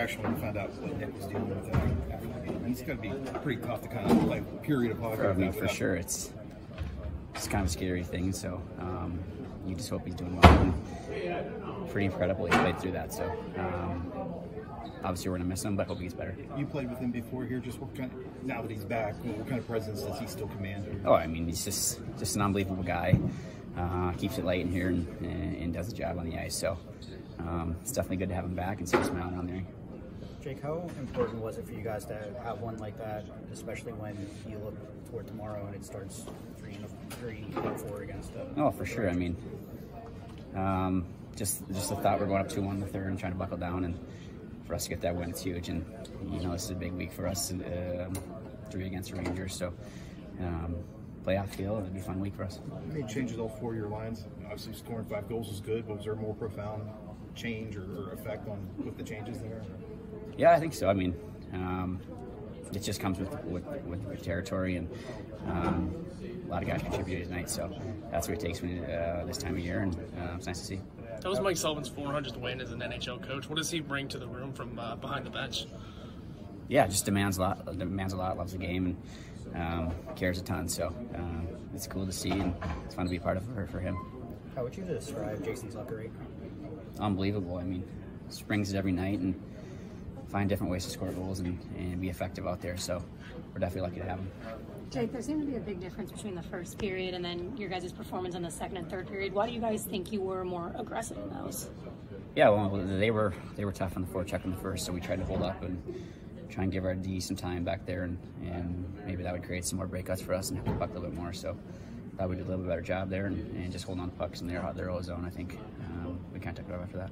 actually found out what Nick was dealing with after the game. It's going to be pretty tough to kind of play period of hockey. I mean, for sure, it's kind of a scary thing. So you just hope he's doing well. And pretty incredible he played through that. So obviously we're going to miss him, but hope he gets better. You played with him before here. Just what kind of, now that he's back, what kind of presence does he still command? Oh, I mean, he's just an unbelievable guy. Keeps it light in here and does the job on the ice. So it's definitely good to have him back and see him smiling on there. Jake, how important was it for you guys to have one like that, especially when you look toward tomorrow and it starts 3-4 against them? Oh, for sure. I mean, just the thought we're going up 2-1 in the third and trying to buckle down, and for us to get that win, it's huge. And you know, this is a big week for us, 3 against the Rangers. So. Playoff feel, it'll be a fun week for us. You made changes all 4 of your lines. Obviously, scoring 5 goals is good, but was there a more profound change or effect on with the changes there? Yeah, I think so. I mean, it just comes with territory, and a lot of guys contributed tonight, so that's what it takes when, this time of year, and it's nice to see. That was Mike Sullivan's 400th win as an NHL coach. What does he bring to the room from behind the bench? Yeah, just demands a lot, loves the game, and cares a ton. So it's cool to see, and it's fun to be part of her for him. How would you describe Jason's luck rate? Unbelievable. I mean, springs it every night and find different ways to score goals and be effective out there. So we're definitely lucky to have him. Jake, there seemed to be a big difference between the first period and then your guys' performance in the second and third period. Why do you guys think you were more aggressive in those? Yeah, well, they were tough on the forecheck in the first, so we tried to hold up and try and give our D some time back there, and maybe that would create some more breakouts for us and have the puck a little bit more. So thought we did a little bit better job there, and just holding on to pucks in their own zone. I think we kind of took it over after that.